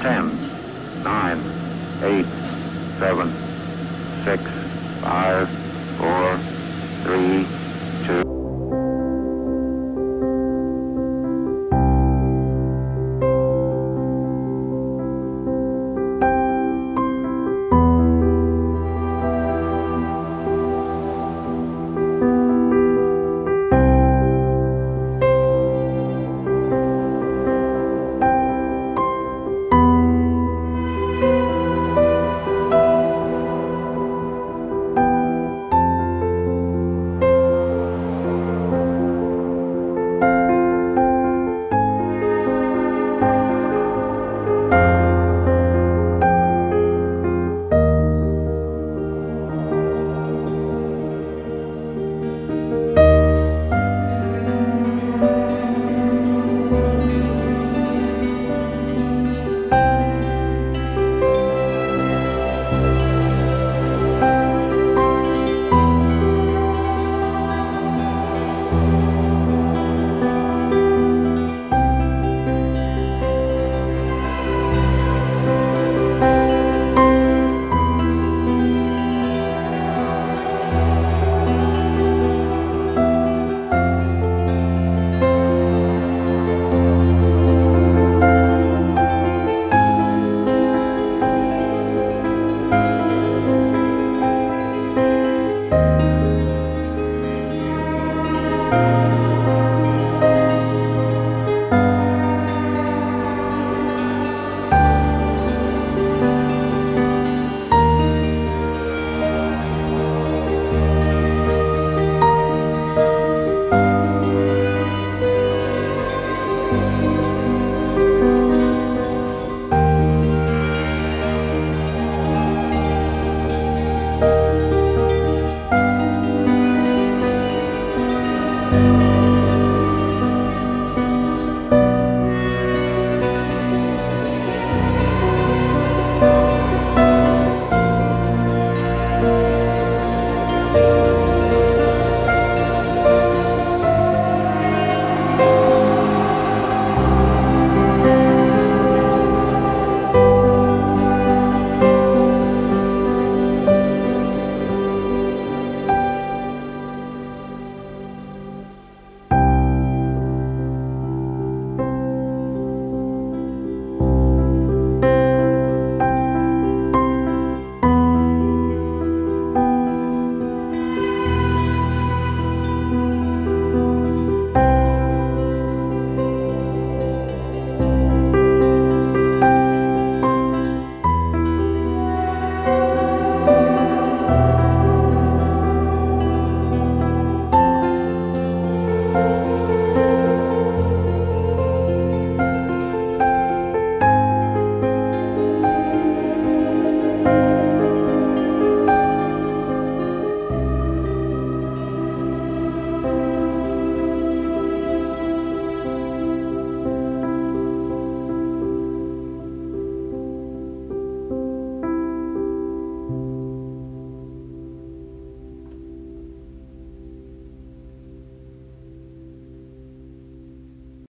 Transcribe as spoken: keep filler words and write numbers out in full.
ten, nine, eight, seven, six, five, four, three,